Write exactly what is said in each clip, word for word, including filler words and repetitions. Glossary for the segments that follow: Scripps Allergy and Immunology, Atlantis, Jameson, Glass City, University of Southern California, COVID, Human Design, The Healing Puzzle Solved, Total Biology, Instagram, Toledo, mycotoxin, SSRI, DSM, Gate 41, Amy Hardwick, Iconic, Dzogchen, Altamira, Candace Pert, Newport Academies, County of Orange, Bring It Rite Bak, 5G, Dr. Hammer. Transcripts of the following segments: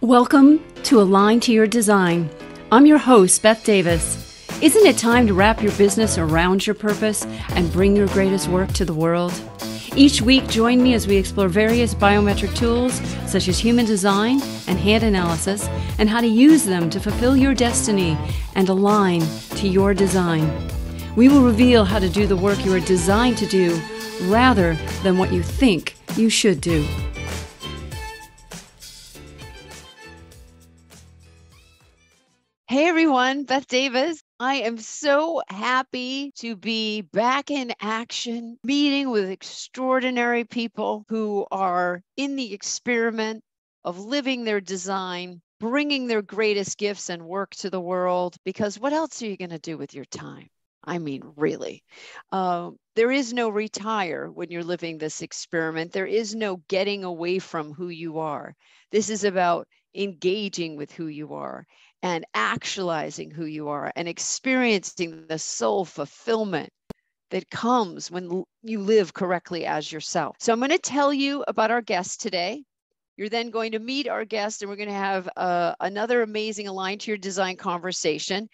Welcome to Align to Your Design. I'm your host, Baeth Davis. Isn't it time to wrap your business around your purpose and bring your greatest work to the world? Each week, join me as we explore various biometric tools such as human design and hand analysis and how to use them to fulfill your destiny and align to your design. We will reveal how to do the work you are designed to do rather than what you think you should do. Hey everyone, Baeth Davis. I am so happy to be back in action, meeting with extraordinary people who are in the experiment of living their design, bringing their greatest gifts and work to the world, because what else are you going to do with your time? I mean, really. Uh, there is no retire when you're living this experiment. There is no getting away from who you are. This is about engaging with who you are and actualizing who you are and experiencing the soul fulfillment that comes when you live correctly as yourself. So I'm going to tell you about our guest today. You're then going to meet our guest and we're going to have uh, another amazing Align to Your Design conversation.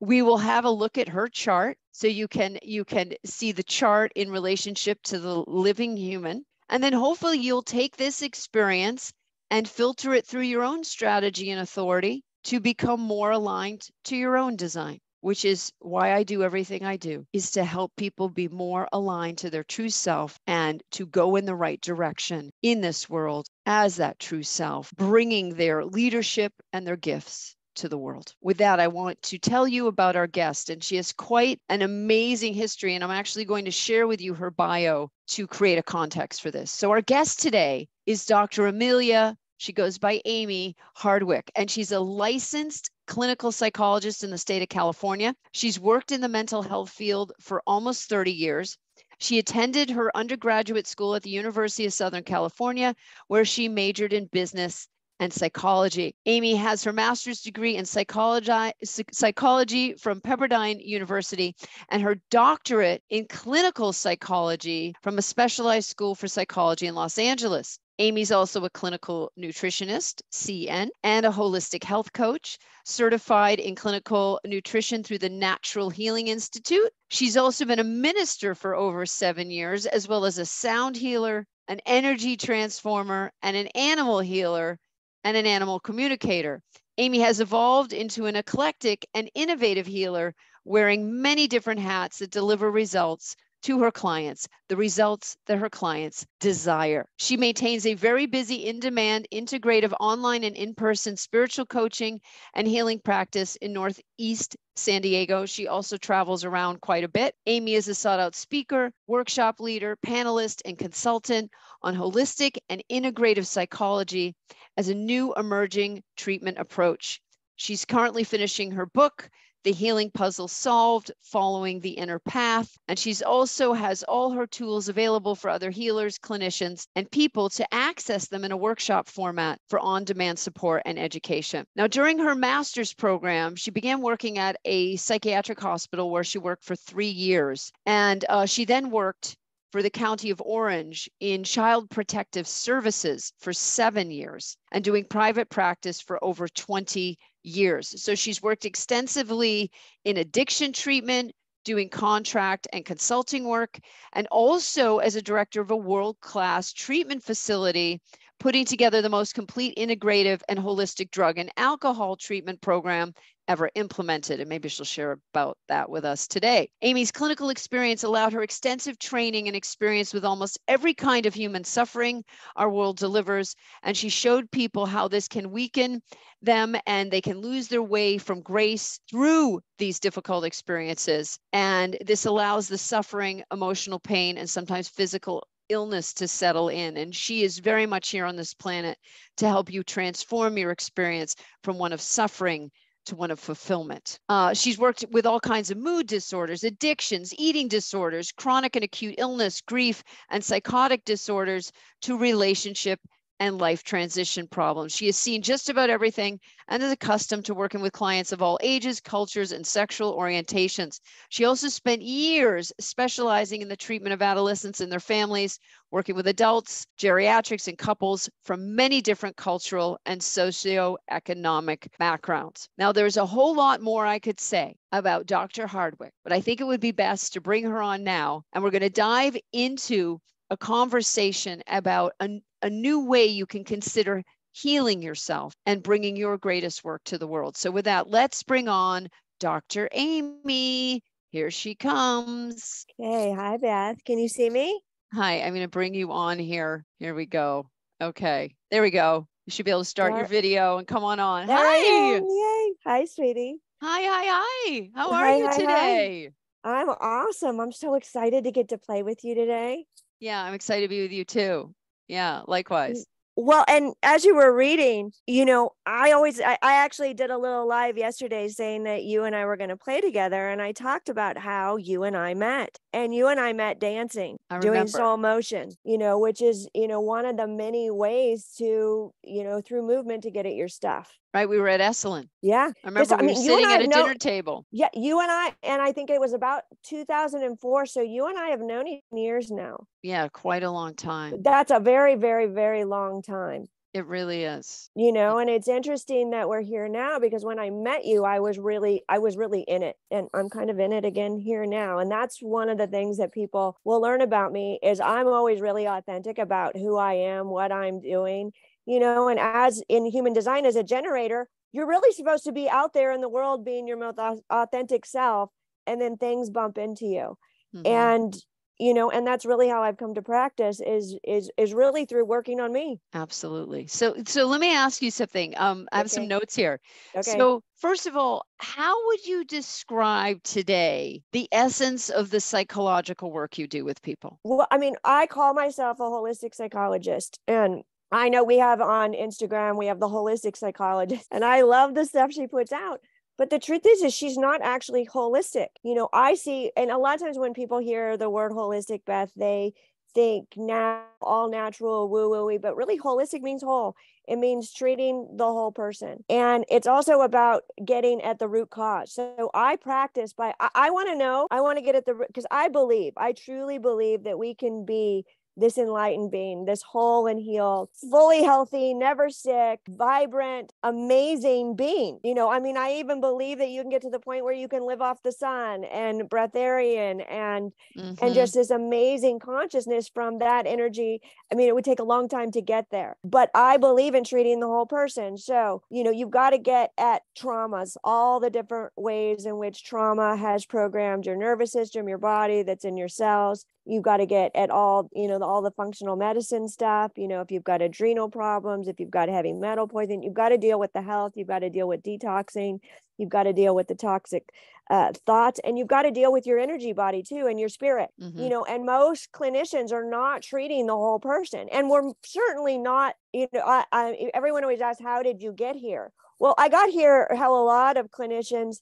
We will have a look at her chart so you can, you can see the chart in relationship to the living human. And then hopefully you'll take this experience and filter it through your own strategy and authority to become more aligned to your own design, which is why I do everything I do, is to help people be more aligned to their true self and to go in the right direction in this world as that true self, bringing their leadership and their gifts to the world. With that, I want to tell you about our guest, and she has quite an amazing history, and I'm actually going to share with you her bio to create a context for this. So our guest today is Doctor Amelia. She goes by Amy Hardwick, and she's a licensed clinical psychologist in the state of California. She's worked in the mental health field for almost thirty years. She attended her undergraduate school at the University of Southern California, where she majored in business and psychology. Amy has her master's degree in psychology, psychology from Pepperdine University and her doctorate in clinical psychology from a specialized school for psychology in Los Angeles. Amy's also a clinical nutritionist, C N, and a holistic health coach, certified in clinical nutrition through the Natural Healing Institute. She's also been a minister for over seven years, as well as a sound healer, an energy transformer, and an animal healer, and an animal communicator. Amy has evolved into an eclectic and innovative healer, wearing many different hats that deliver results to her clients, the results that her clients desire. She maintains a very busy, in-demand, integrative online and in-person spiritual coaching and healing practice in Northeast San Diego. She also travels around quite a bit. Amy is a sought-out speaker, workshop leader, panelist, and consultant on holistic and integrative psychology as a new emerging treatment approach. She's currently finishing her book, The Healing Puzzle Solved, Following the Inner Path. And she's also has all her tools available for other healers, clinicians, and people to access them in a workshop format for on-demand support and education. Now, during her master's program, she began working at a psychiatric hospital where she worked for three years. And uh, she then worked for the County of Orange in Child Protective Services for seven years and doing private practice for over twenty years. So she's worked extensively in addiction treatment, doing contract and consulting work, and also as a director of a world-class treatment facility, putting together the most complete integrative and holistic drug and alcohol treatment program ever implemented. And maybe she'll share about that with us today. Amy's clinical experience allowed her extensive training and experience with almost every kind of human suffering our world delivers. And she showed people how this can weaken them and they can lose their way from grace through these difficult experiences. And this allows the suffering, emotional pain, and sometimes physical illness to settle in. And she is very much here on this planet to help you transform your experience from one of suffering to one of fulfillment. Uh, she's worked with all kinds of mood disorders, addictions, eating disorders, chronic and acute illness, grief, and psychotic disorders to relationship and life transition problems. She has seen just about everything and is accustomed to working with clients of all ages, cultures, and sexual orientations. She also spent years specializing in the treatment of adolescents and their families, working with adults, geriatrics, and couples from many different cultural and socioeconomic backgrounds. Now, there's a whole lot more I could say about Doctor Hardwick, but I think it would be best to bring her on now, and we're going to dive into a conversation about a, a new way you can consider healing yourself and bringing your greatest work to the world. So with that, let's bring on Doctor Amy. Here she comes. Okay. Hi, Baeth. Can you see me? Hi. I'm going to bring you on here. Here we go. Okay. There we go. You should be able to start there. Your video and come on on. There hi. Yay. Hi, sweetie. Hi, hi, hi. How are hi, you hi, today? Hi. I'm awesome. I'm so excited to get to play with you today. Yeah, I'm excited to be with you too. Yeah, likewise. Well, and as you were reading, you know, I always, I, I actually did a little live yesterday saying that you and I were going to play together. And I talked about how you and I met and you and I met dancing, I doing Soul Motion, you know, which is, you know, one of the many ways to, you know, through movement to get at your stuff. Right. We were at Esalen. Yeah. I remember we I mean, were sitting at a know, dinner table. Yeah. You and I, and I think it was about two thousand four. So you and I have known years now. Yeah. Quite a long time. That's a very, very, very long time. It really is. You know, and it's interesting that we're here now, because when I met you, I was really, I was really in it, and I'm kind of in it again here now. And that's one of the things that people will learn about me is I'm always really authentic about who I am, what I'm doing. You know, and as in human design, as a generator, you're really supposed to be out there in the world being your most authentic self, and then things bump into you. Mm-hmm. And, you know, and that's really how I've come to practice is, is, is really through working on me. Absolutely. So, so let me ask you something. Um, I have okay. some notes here. Okay. So first of all, how would you describe today the essence of the psychological work you do with people? Well, I mean, I call myself a holistic psychologist, and I know we have on Instagram, we have the holistic psychologist, and I love the stuff she puts out. But the truth is, is she's not actually holistic. You know, I see, and a lot of times when people hear the word holistic, Baeth, they think now all natural, woo woo-y, but really holistic means whole. It means treating the whole person. And it's also about getting at the root cause. So I practice by, I, I want to know, I want to get at the, because I believe, I truly believe that we can be this enlightened being, this whole and healed, fully healthy, never sick, vibrant, amazing being. You know, I mean, I even believe that you can get to the point where you can live off the sun and breatharian and, mm-hmm. and just this amazing consciousness from that energy. I mean, it would take a long time to get there, but I believe in treating the whole person. So, you know, you've got to get at traumas, all the different ways in which trauma has programmed your nervous system, your body that's in your cells. You've got to get at all, you know, the, all the functional medicine stuff. You know, if you've got adrenal problems, if you've got heavy metal poisoning, you've got to deal with the health. You've got to deal with detoxing. You've got to deal with the toxic uh, thoughts, and you've got to deal with your energy body too, and your spirit, mm-hmm. you know, and most clinicians are not treating the whole person. And we're certainly not, you know, I, I, everyone always asks, how did you get here? Well, I got here, how a lot of clinicians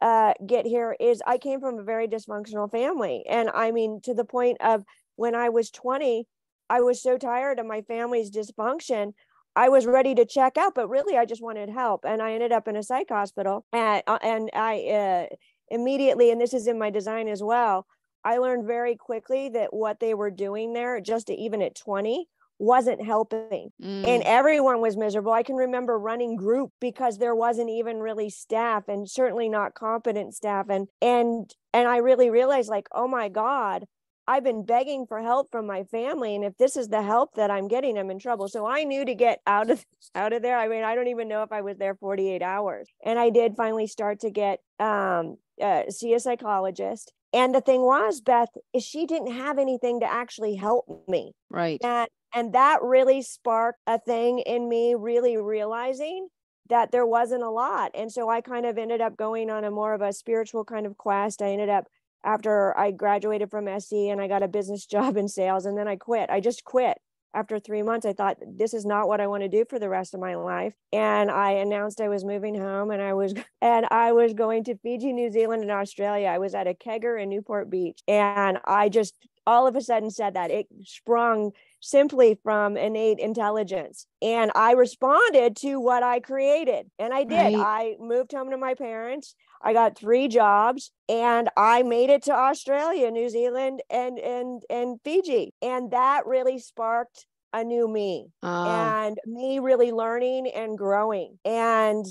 uh, get here is I came from a very dysfunctional family. And I mean, to the point of when I was twenty, I was so tired of my family's dysfunction. I was ready to check out, but really I just wanted help. And I ended up in a psych hospital, and, and I uh, immediately, and this is in my design as well, I learned very quickly that what they were doing there, just even at twenty, wasn't helping. Mm. And everyone was miserable. I can remember running group because there wasn't even really staff, and certainly not competent staff. And, and, and I really realized, like, oh my God, I've been begging for help from my family. And if this is the help that I'm getting, I'm in trouble. So I knew to get out of, out of there. I mean, I don't even know if I was there forty-eight hours. And I did finally start to get, um, uh, see a psychologist. And the thing was, Baeth, is she didn't have anything to actually help me. Right. And, and that really sparked a thing in me really realizing that there wasn't a lot. And so I kind of ended up going on a more of a spiritual kind of quest. I ended up, after I graduated from S C and I got a business job in sales, and then I quit. I just quit. After three months, I thought, this is not what I want to do for the rest of my life. And I announced I was moving home, and I was, and I was going to Fiji, New Zealand, and Australia. I was at a kegger in Newport Beach. And I just all of a sudden said that. It sprung simply from innate intelligence. And I responded to what I created. And I did. Right. I moved home to my parents. I got three jobs and I made it to Australia, New Zealand, and and and Fiji. And that really sparked a new me oh. and me really learning and growing. And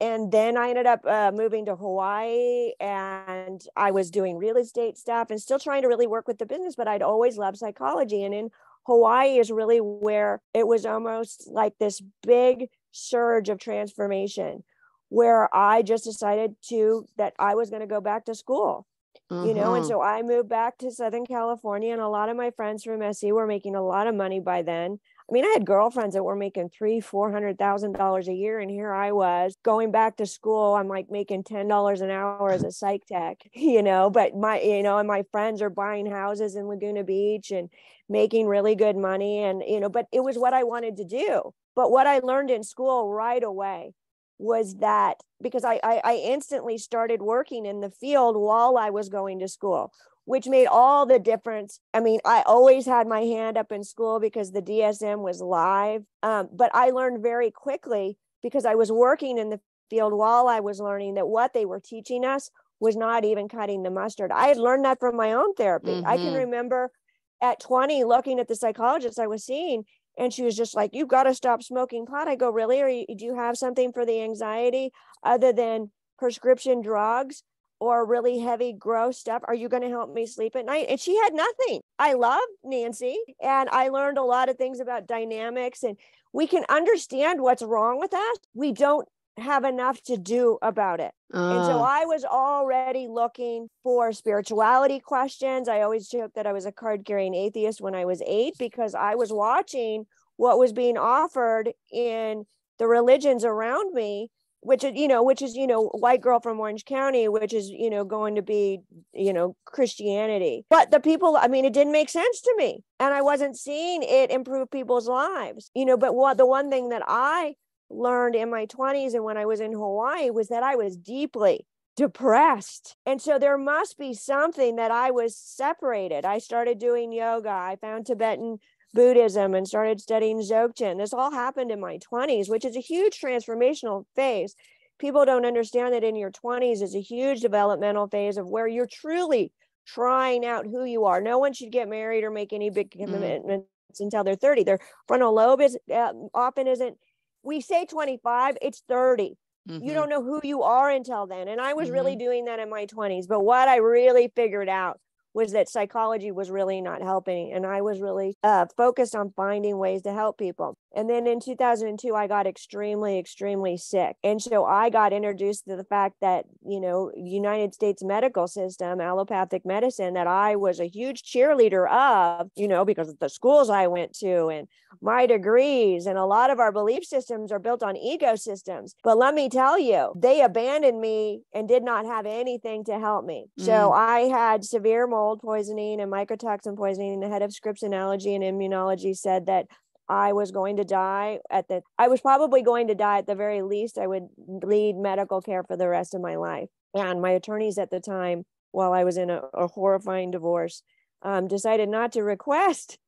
And then I ended up uh, moving to Hawaii, and I was doing real estate stuff and still trying to really work with the business, but I'd always loved psychology. And in Hawaii is really where it was almost like this big surge of transformation where I just decided to, that I was going to go back to school, mm-hmm. you know? And so I moved back to Southern California, and a lot of my friends from S C were making a lot of money by then. I mean, I had girlfriends that were making three, four hundred thousand dollars a year, and here I was going back to school. I'm like making ten dollars an hour as a psych tech, you know. But my, you know, and my friends are buying houses in Laguna Beach and making really good money, and you know. But it was what I wanted to do. But what I learned in school right away was that because I I, I instantly started working in the field while I was going to school, which made all the difference. I mean, I always had my hand up in school because the D S M was live. Um, but I learned very quickly because I was working in the field while I was learning that what they were teaching us was not even cutting the mustard. I had learned that from my own therapy. Mm-hmm. I can remember at twenty looking at the psychologist I was seeing, and she was just like, "You've got to stop smoking pot." I go, "Really? Or do you have something for the anxiety other than prescription drugs or really heavy, gross stuff? Are you going to help me sleep at night?" And she had nothing. I love Nancy, and I learned a lot of things about dynamics, and we can understand what's wrong with us. We don't have enough to do about it. Uh. And so I was already looking for spirituality questions. I always joked that I was a card-carrying atheist when I was eight, because I was watching what was being offered in the religions around me, which is, you know, which is, you know, white girl from Orange County, which is, you know, going to be, you know, Christianity. But the people, I mean, it didn't make sense to me, and I wasn't seeing it improve people's lives, you know. But what the one thing that I learned in my twenties and when I was in Hawaii was that I was deeply depressed. And so there must be something that I was separated. I started doing yoga. I found Tibetan Buddhism and started studying Dzogchen. This all happened in my twenties, which is a huge transformational phase. People don't understand that in your twenties is a huge developmental phase of where you're truly trying out who you are. No one should get married or make any big commitments mm-hmm. until they're thirty. Their frontal lobe is uh, often isn't, we say twenty-five, it's thirty. Mm-hmm. You don't know who you are until then. And I was mm-hmm. really doing that in my twenties. But what I really figured out was that psychology was really not helping. And I was really uh, focused on finding ways to help people. And then in two thousand two, I got extremely, extremely sick. And so I got introduced to the fact that, you know, United States medical system, allopathic medicine, that I was a huge cheerleader of, you know, because of the schools I went to and my degrees, and a lot of our belief systems are built on ego systems. But let me tell you, they abandoned me and did not have anything to help me. Mm. So I had severe mold poisoning and mycotoxin poisoning. The head of Scripps Allergy and Immunology said that I was going to die at the, I was probably going to die at the very least. I would need medical care for the rest of my life. And my attorneys at the time, while I was in a, a horrifying divorce, um, decided not to request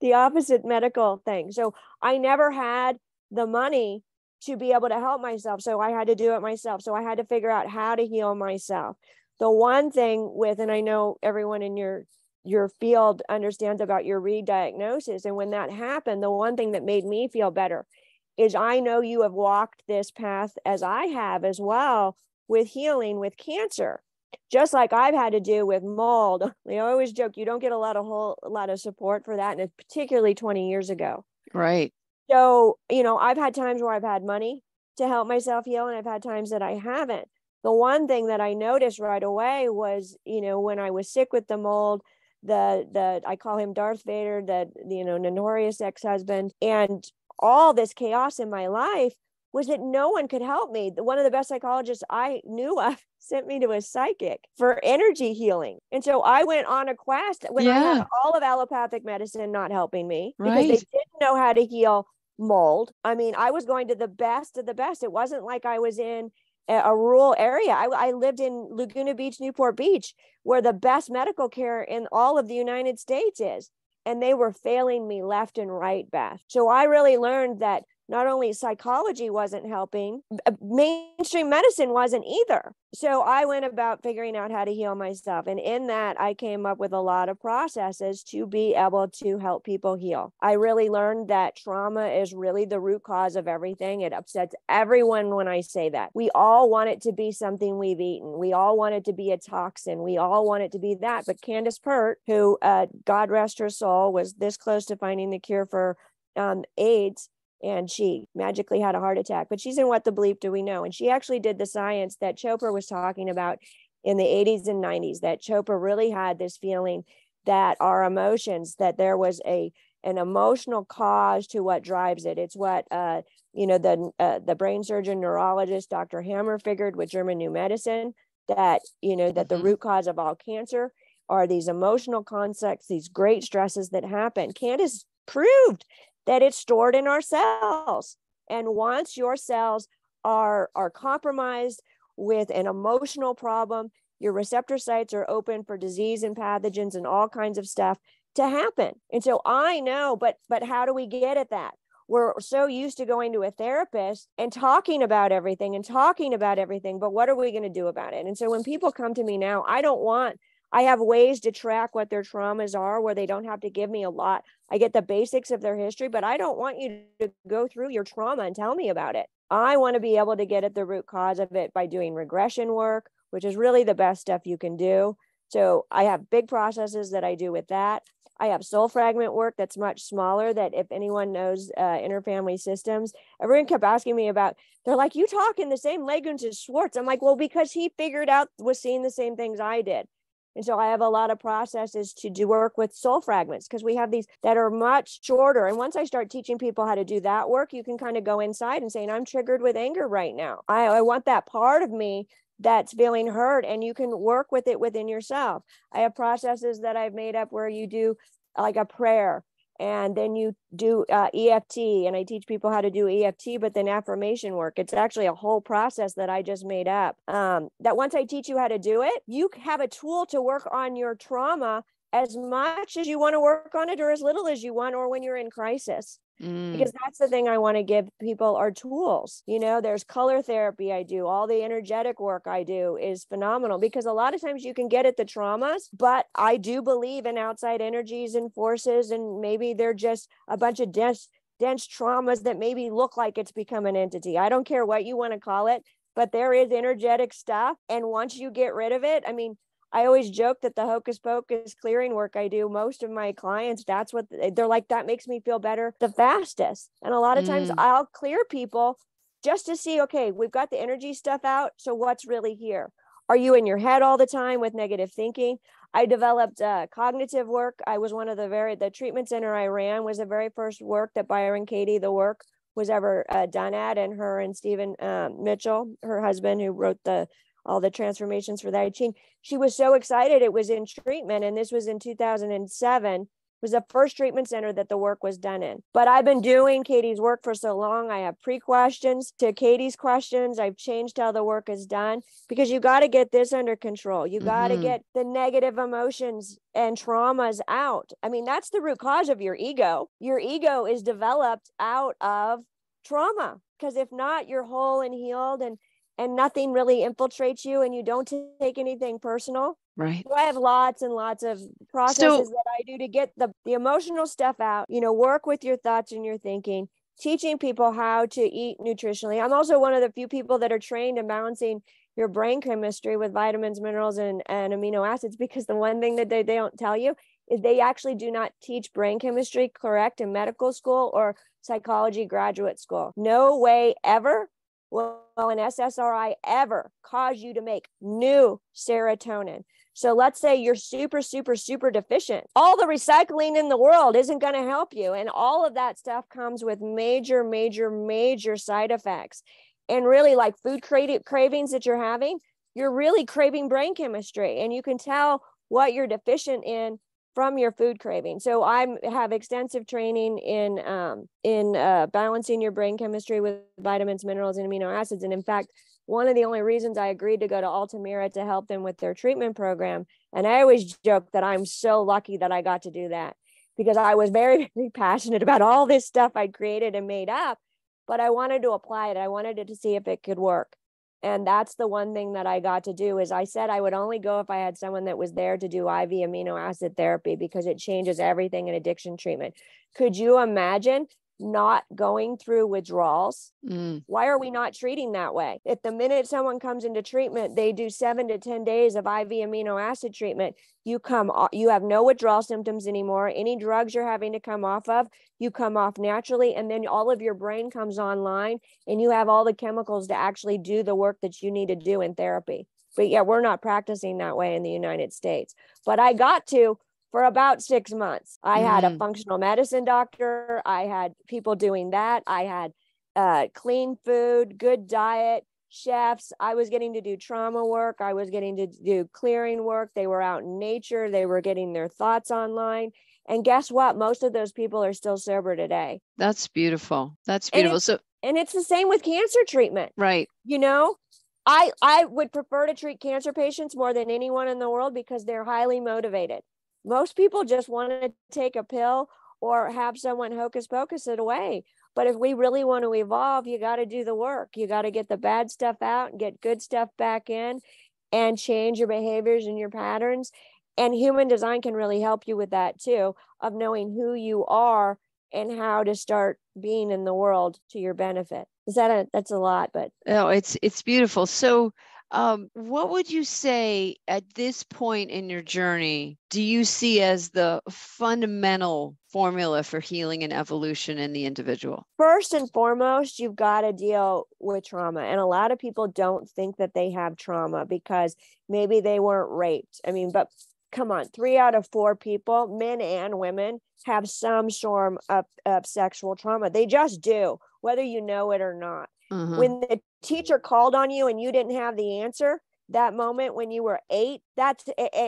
the opposite medical thing. So I never had the money to be able to help myself. So I had to do it myself. So I had to figure out how to heal myself. The one thing with, and I know everyone in your your field understands about your re-diagnosis. And when that happened, the one thing that made me feel better is I know you have walked this path as I have as well with healing, with cancer, just like I've had to do with mold. I always joke, you don't get a lot of whole a lot of support for that. And it's particularly twenty years ago. Right. So, you know, I've had times where I've had money to help myself heal, and I've had times that I haven't. The one thing that I noticed right away was, you know, when I was sick with the mold, the, the, I call him Darth Vader, the, you know, notorious ex-husband, and all this chaos in my life was that no one could help me. One of the best psychologists I knew of sent me to a psychic for energy healing. And so I went on a quest when yeah. I had all of allopathic medicine not helping me right. because they didn't know how to heal mold. I mean, I was going to the best of the best. It wasn't like I was in a rural area. I, I lived in Laguna Beach, Newport Beach, where the best medical care in all of the United States is. and they were failing me left and right, Bath. So I really learned that not only psychology wasn't helping, mainstream medicine wasn't either. So I went about figuring out how to heal myself. And in that, I came up with a lot of processes to be able to help people heal. I really learned that trauma is really the root cause of everything. It upsets everyone when I say that. We all want it to be something we've eaten. We all want it to be a toxin. We all want it to be that. But Candace Pert, who, uh, God rest her soul, was this close to finding the cure for um, AIDS, and she magically had a heart attack, but she's in What the Bleep Do We Know? And she actually did the science that Chopra was talking about in the eighties and nineties, that Chopra really had this feeling that our emotions, that there was a an emotional cause to what drives it. It's what, uh, you know, the uh, the brain surgeon neurologist, Doctor Hammer, figured with German New Medicine, that, you know, that the root cause of all cancer are these emotional concepts, these great stresses that happen. Candace proved that it's stored in our cells. And once your cells are, are compromised with an emotional problem, your receptor sites are open for disease and pathogens and all kinds of stuff to happen. And so I know, but, but how do we get at that? We're so used to going to a therapist and talking about everything and talking about everything, but what are we going to do about it? And so when people come to me now, I don't want I have ways to track what their traumas are where they don't have to give me a lot. I get the basics of their history, but I don't want you to go through your trauma and tell me about it. I want to be able to get at the root cause of it by doing regression work, which is really the best stuff you can do. So I have big processes that I do with that. I have soul fragment work that's much smaller, that if anyone knows uh, interfamily systems, everyone kept asking me about, they're like, you talk in the same language as Schwartz. I'm like, well, because he figured out, was seeing the same things I did. And so I have a lot of processes to do work with soul fragments, because we have these that are much shorter. And once I start teaching people how to do that work, you can kind of go inside and say, I'm triggered with anger right now. I, I want that part of me that's feeling hurt, and you can work with it within yourself. I have processes that I've made up where you do like a prayer, and then you do uh, E F T, and I teach people how to do E F T, but then affirmation work. It's actually a whole process that I just made up, um, that once I teach you how to do it, you have a tool to work on your trauma as much as you want to work on it, or as little as you want, or when you're in crisis. Mm. Because that's the thing I want to give people, are tools. You know, there's color therapy I do. All the energetic work I do is phenomenal, because a lot of times you can get at the traumas, but I do believe in outside energies and forces, and maybe they're just a bunch of dense, dense traumas that maybe look like it's become an entity. I don't care what you want to call it, but there is energetic stuff. And once you get rid of it, I mean, I always joke that the hocus pocus clearing work I do, most of my clients, that's what they're like, that makes me feel better the fastest. And a lot of times mm. I'll clear people just to see, okay, we've got the energy stuff out. So what's really here? Are you in your head all the time with negative thinking? I developed uh, cognitive work. I was one of the very, the treatment center I ran was the very first work that Byron Katie, the work was ever uh, done at. And her and Stephen um, Mitchell, her husband, who wrote the all the transformations for that. She, she was so excited. It was in treatment. And this was in two thousand seven, was the first treatment center that the work was done in. But I've been doing Katie's work for so long. I have pre-questions to Katie's questions. I've changed how the work is done, because you got to get this under control. You got to mm-hmm. get the negative emotions and traumas out. I mean, that's the root cause of your ego. Your ego is developed out of trauma, because if not, you're whole and healed, and and nothing really infiltrates you, and you don't take anything personal. Right. So I have lots and lots of processes so, that I do to get the, the emotional stuff out, you know, work with your thoughts and your thinking, teaching people how to eat nutritionally. I'm also one of the few people that are trained in balancing your brain chemistry with vitamins, minerals, and, and amino acids, because the one thing that they, they don't tell you is they actually do not teach brain chemistry correct in medical school or psychology graduate school. No way ever will an S S R I ever cause you to make new serotonin. So let's say you're super, super, super deficient. All the recycling in the world isn't going to help you. And all of that stuff comes with major, major, major side effects. And really, like food cra- cravings that you're having, you're really craving brain chemistry. And you can tell what you're deficient in from your food craving. So I have extensive training in um, in uh, balancing your brain chemistry with vitamins, minerals, and amino acids. And in fact, one of the only reasons I agreed to go to Altamira to help them with their treatment program. And I always joke that I'm so lucky that I got to do that, because I was very, very passionate about all this stuff I created and made up, but I wanted to apply it. I wanted it to see if it could work. And that's the one thing that I got to do is I said I would only go if I had someone that was there to do I V amino acid therapy because it changes everything in addiction treatment. Could you imagine not going through withdrawals? Mm. Why are we not treating that way? If the minute someone comes into treatment, they do seven to ten days of I V amino acid treatment. You come, you have no withdrawal symptoms anymore. Any drugs you're having to come off of, you come off naturally. And then all of your brain comes online and you have all the chemicals to actually do the work that you need to do in therapy. But yeah, we're not practicing that way in the United States. But I got to, for about six months, I mm. had a functional medicine doctor. I had people doing that. I had uh, clean food, good diet, chefs. I was getting to do trauma work. I was getting to do clearing work. They were out in nature. They were getting their thoughts online. And guess what? Most of those people are still sober today. That's beautiful. That's beautiful. And it's, so, and it's the same with cancer treatment. Right. You know, I I would prefer to treat cancer patients more than anyone in the world because they're highly motivated. Most people just want to take a pill or have someone hocus pocus it away. But if we really want to evolve, you got to do the work. You got to get the bad stuff out and get good stuff back in and change your behaviors and your patterns. And human design can really help you with that too, of knowing who you are and how to start being in the world to your benefit. Is that a, that's a lot, but. Oh, it's, it's beautiful. So Um, what would you say at this point in your journey, do you see as the fundamental formula for healing and evolution in the individual? First and foremost, you've got to deal with trauma. And a lot of people don't think that they have trauma because maybe they weren't raped. I mean, but come on, three out of four people, men and women, have some form of, of sexual trauma. They just do, whether you know it or not. Mm-hmm. When the teacher called on you and you didn't have the answer, that moment when you were eight, that's,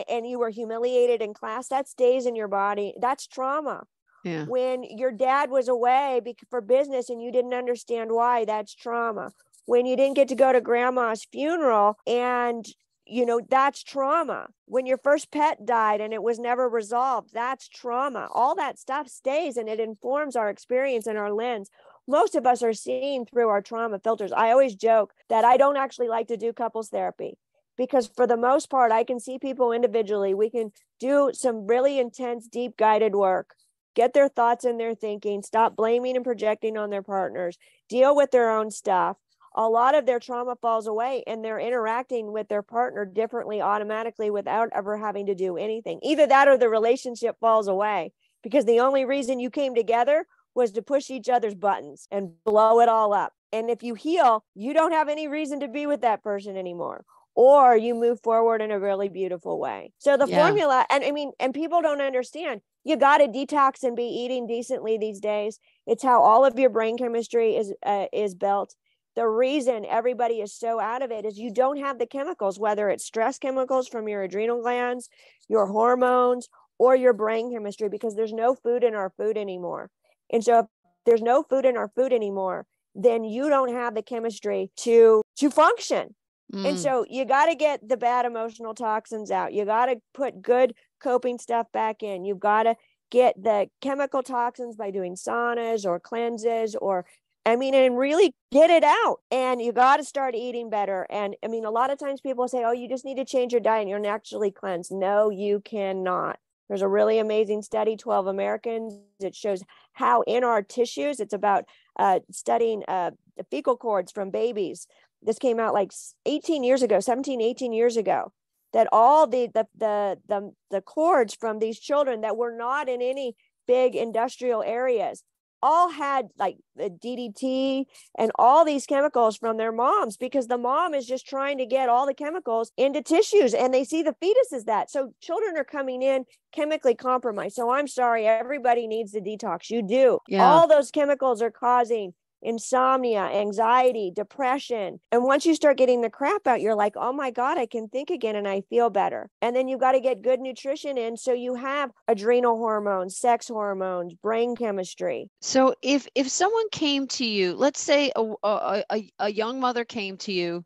and you were humiliated in class, that stays in your body. That's trauma. Yeah. When your dad was away for business and you didn't understand why, that's trauma. When you didn't get to go to grandma's funeral and, you know, that's trauma. When your first pet died and it was never resolved, that's trauma. All that stuff stays and it informs our experience and our lens. Most of us are seeing through our trauma filters. I always joke that I don't actually like to do couples therapy because for the most part, I can see people individually. We can do some really intense, deep guided work, get their thoughts and their thinking, stop blaming and projecting on their partners, deal with their own stuff. A lot of their trauma falls away and they're interacting with their partner differently automatically without ever having to do anything. Either that or the relationship falls away because the only reason you came together was to push each other's buttons and blow it all up. And if you heal, you don't have any reason to be with that person anymore, or you move forward in a really beautiful way. So the yeah. formula, and I mean, and people don't understand, you got to detox and be eating decently these days. It's how all of your brain chemistry is uh, is built. The reason everybody is so out of it is you don't have the chemicals, whether it's stress chemicals from your adrenal glands, your hormones, or your brain chemistry, because there's no food in our food anymore. And so if there's no food in our food anymore, then you don't have the chemistry to, to function. Mm. And so you got to get the bad emotional toxins out. You got to put good coping stuff back in. You've got to get the chemical toxins by doing saunas or cleanses or, I mean, and really get it out. And you got to start eating better. And I mean, a lot of times people say, oh, you just need to change your diet and you're naturally cleansed. No, you cannot. There's a really amazing study, twelve Americans. It shows how in our tissues, it's about uh, studying uh, the fecal cords from babies. This came out like eighteen years ago, seventeen, eighteen years ago, that all the, the, the, the, the cords from these children that were not in any big industrial areas all had like the D D T and all these chemicals from their moms because the mom is just trying to get all the chemicals into tissues and they see the fetus as that. So children are coming in chemically compromised. So I'm sorry, everybody needs to detox. You do. Yeah. All those chemicals are causing insomnia, anxiety, depression. And once you start getting the crap out, you're like, oh my God, I can think again and I feel better. And then you've got to get good nutrition in. So you have adrenal hormones, sex hormones, brain chemistry. So if if someone came to you, let's say a, a, a, a young mother came to you,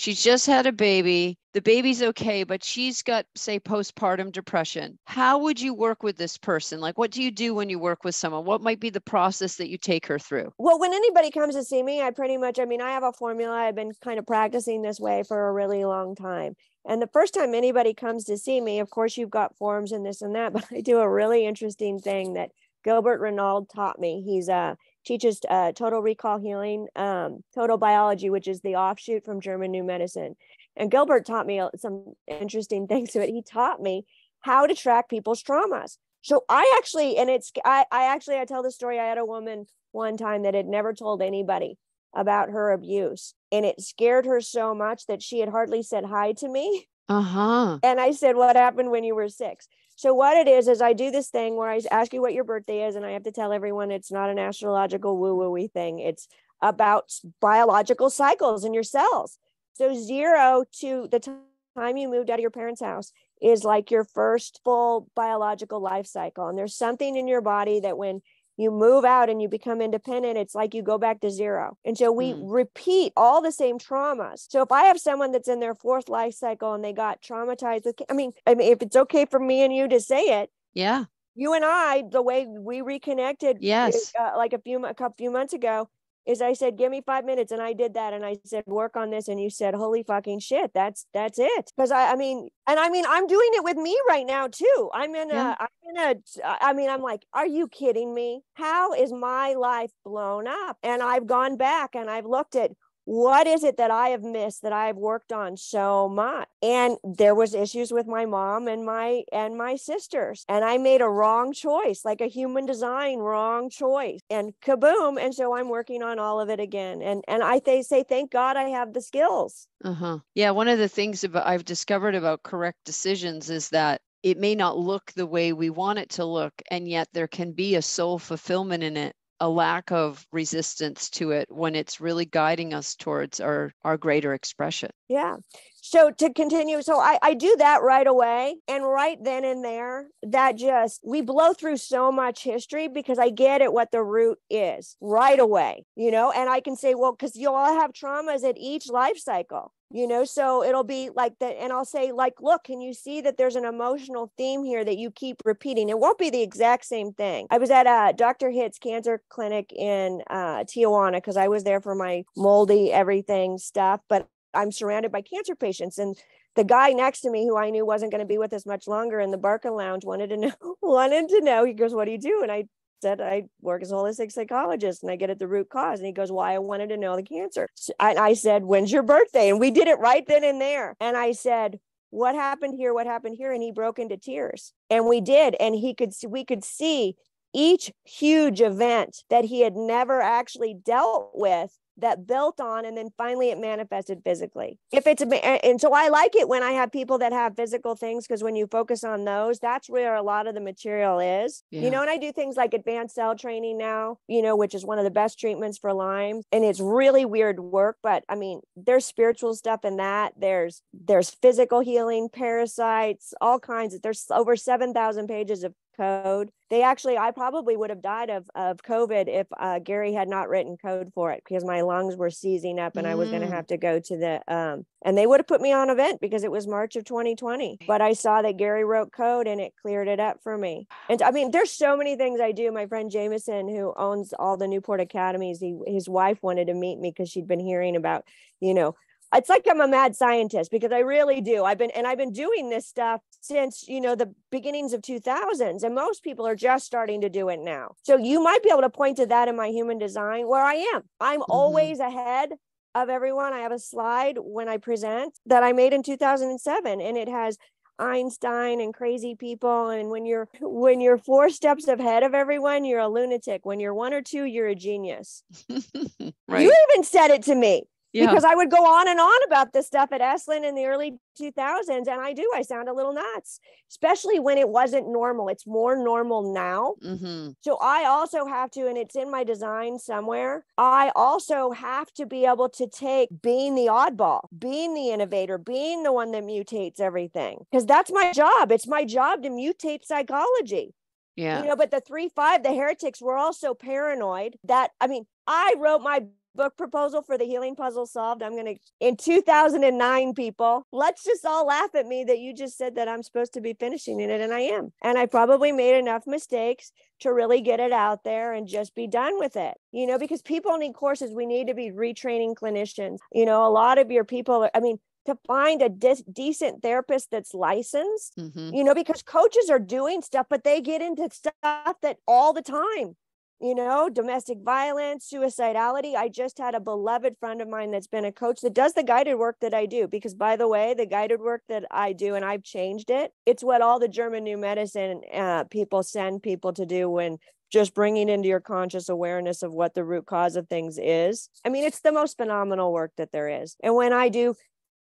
She's just had a baby. The baby's okay, but she's got, say, postpartum depression. How would you work with this person? Like, what do you do when you work with someone? What might be the process that you take her through? Well, when anybody comes to see me, I pretty much, I mean, I have a formula. I've been kind of practicing this way for a really long time. And the first time anybody comes to see me, of course, you've got forms and this and that, but I do a really interesting thing that Gilbert Renauld taught me. He's a teaches uh, total recall healing, um, total biology, which is the offshoot from German New Medicine. And Gilbert taught me some interesting things to it. He taught me how to track people's traumas. So I actually, and it's, I, I actually, I tell the story. I had a woman one time that had never told anybody about her abuse, and it scared her so much that she had hardly said hi to me. Uh-huh. And I said, what happened when you were six? So what it is, is I do this thing where I ask you what your birthday is. And I have to tell everyone it's not an astrological woo-woo-y thing. It's about biological cycles in your cells. So zero to the time you moved out of your parents' house is like your first full biological life cycle. And there's something in your body that when you move out and you become independent, it's like you go back to zero. And so we mm. repeat all the same traumas. So if I have someone that's in their fourth life cycle and they got traumatized with, I mean, I mean, if it's okay for me and you to say it, yeah, you and I, the way we reconnected, yes, uh, like a few a couple few months ago, is I said, give me five minutes, and I did that, and I said, work on this, and you said, holy fucking shit, that's that's it, because I, I mean, and I mean, I'm doing it with me right now too. I'm in yeah. a, I'm in a, I mean, I'm like, are you kidding me? How is my life blown up? And I've gone back and I've looked at what is it that I have missed that I've worked on so much? And there was issues with my mom and my, and my sisters. And I made a wrong choice, like a human design wrong choice, and kaboom. And so I'm working on all of it again. And, and I th- say, thank God I have the skills. Uh-huh. Yeah. One of the things about I've discovered about correct decisions is that it may not look the way we want it to look. And yet there can be a soul fulfillment in it, a lack of resistance to it when it's really guiding us towards our, our greater expression. Yeah. So to continue, so I, I do that right away. And right then and there, that just, we blow through so much history because I get at what the root is right away, you know, and I can say, well, because you all have traumas at each life cycle, you know, so it'll be like that. And I'll say like, look, can you see that there's an emotional theme here that you keep repeating? It won't be the exact same thing. I was at uh, Doctor Hitt's cancer clinic in uh, Tijuana because I was there for my moldy everything stuff, but I'm surrounded by cancer patients. And the guy next to me, who I knew wasn't going to be with us much longer in the Barca Lounge, wanted to know, wanted to know, he goes, what do you do? And I said, I work as a holistic psychologist and I get at the root cause. And he goes, well, I wanted to know the cancer. So I, I said, when's your birthday? And we did it right then and there. And I said, what happened here? What happened here? And he broke into tears. And we did. And he could, we could see each huge event that he had never actually dealt with that built on, and then finally it manifested physically. If it's, and so I like it when I have people that have physical things, because when you focus on those, that's where a lot of the material is, yeah. you know, and I do things like advanced cell training now, you know, which is one of the best treatments for Lyme. And it's really weird work, but I mean, there's spiritual stuff in that. There's, there's physical healing, parasites, all kinds of, there's over seven thousand pages of code. They actually, I probably would have died of, of COVID if uh, Gary had not written code for it, because my lungs were seizing up and mm. I was going to have to go to the, um, and they would have put me on a vent because it was March of twenty twenty. But I saw that Gary wrote code and it cleared it up for me. And I mean, there's so many things I do. My friend Jameson, who owns all the Newport academies, he, his wife wanted to meet me because she'd been hearing about, you know, it's like I'm a mad scientist, because I really do. I've been, and I've been doing this stuff since, you know, the beginnings of two thousands, and most people are just starting to do it now. So you might be able to point to that in my human design where I am. I'm mm-hmm. always ahead of everyone. I have a slide when I present that I made in two thousand seven, and it has Einstein and crazy people. And when you're, when you're four steps ahead of everyone, you're a lunatic. When you're one or two, you're a genius. Right. You even said it to me. Yeah. Because I would go on and on about this stuff at Esalen in the early two thousands. And I do, I sound a little nuts, especially when it wasn't normal. It's more normal now. Mm-hmm. So I also have to, and it's in my design somewhere, I also have to be able to take being the oddball, being the innovator, being the one that mutates everything, because that's my job. It's my job to mutate psychology. Yeah. You know, but the three, five, the heretics were also paranoid that, I mean, I wrote my book proposal for the Healing Puzzle Solved. I'm going to, in two thousand nine, people, let's just all laugh at me that you just said that I'm supposed to be finishing in it. And I am. And I probably made enough mistakes to really get it out there and just be done with it. You know, because people need courses. We need to be retraining clinicians. You know, a lot of your people are, I mean, to find a de- decent therapist that's licensed, mm-hmm. you know, because coaches are doing stuff, but they get into stuff that all the time, you know, domestic violence, suicidality. I just had a beloved friend of mine that's been a coach that does the guided work that I do, because by the way, the guided work that I do, and I've changed it, it's what all the German New Medicine uh, people send people to do when just bringing into your conscious awareness of what the root cause of things is. I mean, it's the most phenomenal work that there is. And when I do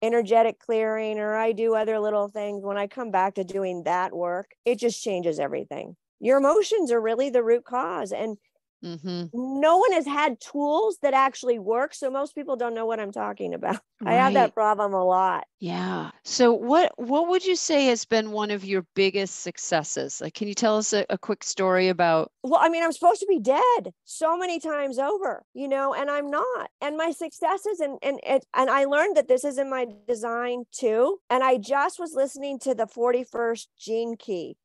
energetic clearing, or I do other little things, when I come back to doing that work, it just changes everything. Your emotions are really the root cause. And mm-hmm. no one has had tools that actually work. So most people don't know what I'm talking about. Right. I have that problem a lot. Yeah. So what, what would you say has been one of your biggest successes? Like, can you tell us a, a quick story about? Well, I mean, I'm supposed to be dead so many times over, you know, and I'm not. And my successes, and, and, and, and I learned that this is in my design too. And I just was listening to the forty-first Gene Key.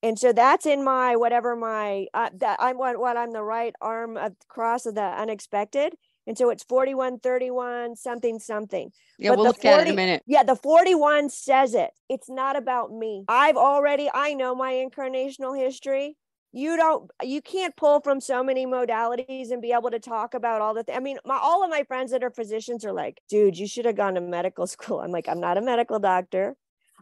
And so that's in my, whatever my, uh, that I'm what, what I'm the right arm of cross of the unexpected. And so it's forty-one, thirty-one, something, something. Yeah, but we'll look at it in a minute. Yeah, the forty-one says it. It's not about me. I've already, I know my incarnational history. You don't, you can't pull from so many modalities and be able to talk about all the, th- I mean, my, all of my friends that are physicians are like, dude, you should have gone to medical school. I'm like, I'm not a medical doctor.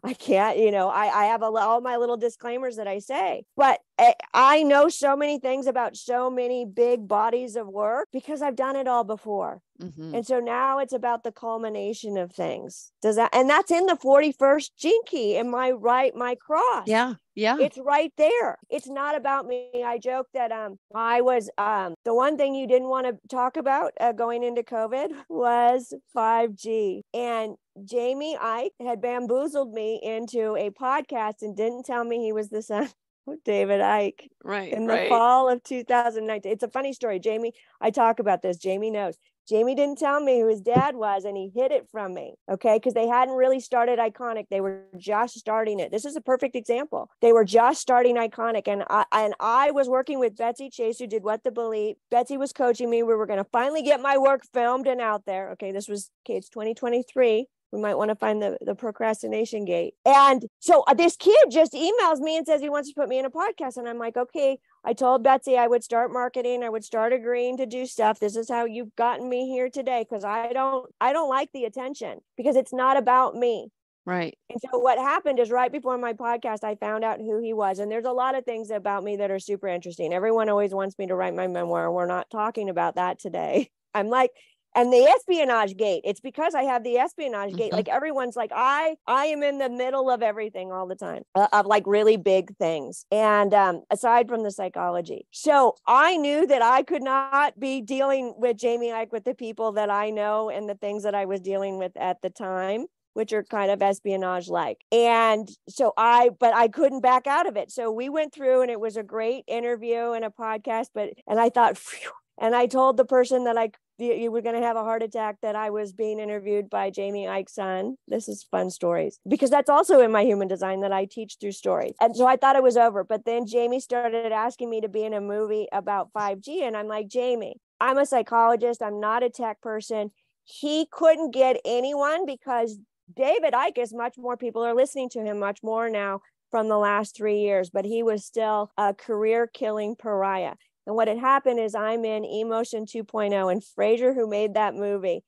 I can't, you know, I, I have a, all my little disclaimers that I say, but I, I know so many things about so many big bodies of work because I've done it all before. Mm-hmm. And so now it's about the culmination of things. Does that, and that's in the forty-first Gene Key in my right, my cross. Yeah. Yeah. It's right there. It's not about me. I joke that, um, I was, um, the one thing you didn't want to talk about uh, going into COVID was five G, and Jamie Icke had bamboozled me into a podcast and didn't tell me he was the son of David Icke. Right. In the right. fall of two thousand nineteen. It's a funny story. Jamie, I talk about this. Jamie knows. Jamie didn't tell me who his dad was, and he hid it from me. Okay. Because they hadn't really started Iconic. They were just starting it. This is a perfect example. They were just starting Iconic. And I, and I was working with Betsy Chase, who did What the Bleep. Betsy was coaching me. We were going to finally get my work filmed and out there. Okay. This was, okay, it's twenty twenty-three. We might want to find the, the procrastination gate. And so this kid just emails me and says he wants to put me in a podcast. And I'm like, okay, I told Betsy I would start marketing. I would start agreeing to do stuff. This is how you've gotten me here today. Cause I don't, I don't like the attention because it's not about me. Right. And so what happened is right before my podcast, I found out who he was. And there's a lot of things about me that are super interesting. Everyone always wants me to write my memoir. We're not talking about that today. I'm like, and the espionage gate, it's because I have the espionage mm-hmm. gate. Like everyone's like, I, I am in the middle of everything all the time uh, of like really big things. And um, aside from the psychology. So I knew that I could not be dealing with Jamie Icke, with the people that I know and the things that I was dealing with at the time, which are kind of espionage like. And so I, but I couldn't back out of it. So we went through and it was a great interview and a podcast, but, and I thought, phew. And I told the person that I you were going to have a heart attack that I was being interviewed by Jamie Icke's son. This is fun stories because that's also in my human design that I teach through stories. And so I thought it was over, but then Jamie started asking me to be in a movie about five G. And I'm like, Jamie, I'm a psychologist. I'm not a tech person. He couldn't get anyone because David Icke is much more, people are listening to him much more now from the last three years, but he was still a career killing pariah. And what had happened is I'm in Emotion two point oh, and Frazier, who made that movie,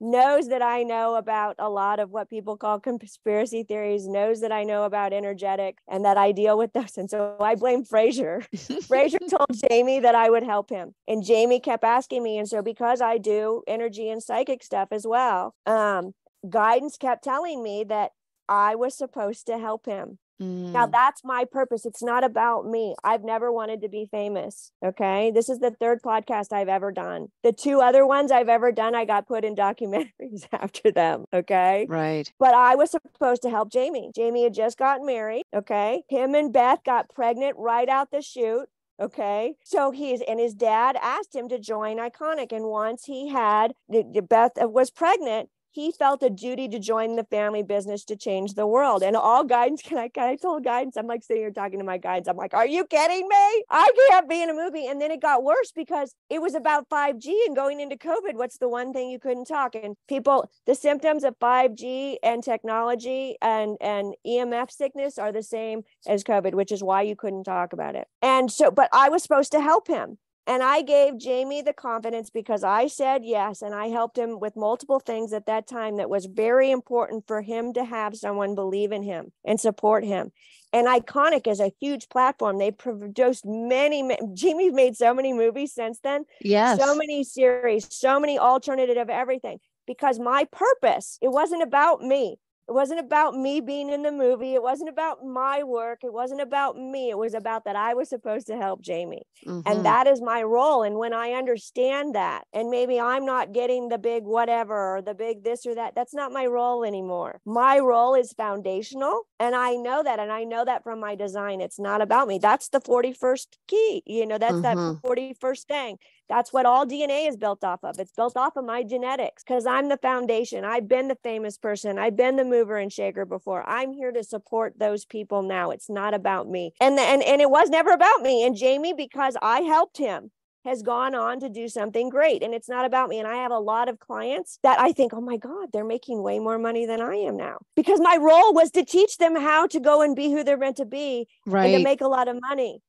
knows that I know about a lot of what people call conspiracy theories, knows that I know about energetic and that I deal with those. And so I blame Frazier. Frazier told Jamie that I would help him. And Jamie kept asking me. And so because I do energy and psychic stuff as well, um, guidance kept telling me that I was supposed to help him. Now that's my purpose. It's not about me. I've never wanted to be famous. Okay. This is the third podcast I've ever done. The two other ones I've ever done, I got put in documentaries after them. Okay. Right. But I was supposed to help Jamie. Jamie had just gotten married. Okay. Him and Beth got pregnant right out the chute. Okay. So he's, and his dad asked him to join Iconic. And once he had, Baeth was pregnant, he felt a duty to join the family business to change the world. And all guidance, can I, can I tell guidance? I'm like sitting here talking to my guidance. I'm like, are you kidding me? I can't be in a movie. And then it got worse because it was about five G and going into COVID. What's the one thing you couldn't talk? And people, the symptoms of five G and technology and, and E M F sickness are the same as COVID, which is why you couldn't talk about it. And so, but I was supposed to help him. And I gave Jamie the confidence because I said yes, and I helped him with multiple things at that time that was very important for him to have someone believe in him and support him. And Iconic is a huge platform. They produced many, many Jamie's made so many movies since then. Yes. So many series, so many alternative everything, because my purpose, it wasn't about me. It wasn't about me being in the movie. It wasn't about my work. It wasn't about me. It was about that I was supposed to help Jamie. Mm-hmm. And that is my role. And when I understand that, and maybe I'm not getting the big whatever or the big this or that, that's not my role anymore. My role is foundational. And I know that. And I know that from my design. It's not about me. That's the forty-first key. You know, that's mm-hmm. that forty-first thing. That's what all D N A is built off of. It's built off of my genetics because I'm the foundation. I've been the famous person. I've been the mover and shaker before. I'm here to support those people now. It's not about me. And, the, and, and it was never about me. And Jamie, because I helped him, has gone on to do something great. And it's not about me. And I have a lot of clients that I think, oh my God, they're making way more money than I am now. Because my role was to teach them how to go and be who they're meant to be, right, and to make a lot of money.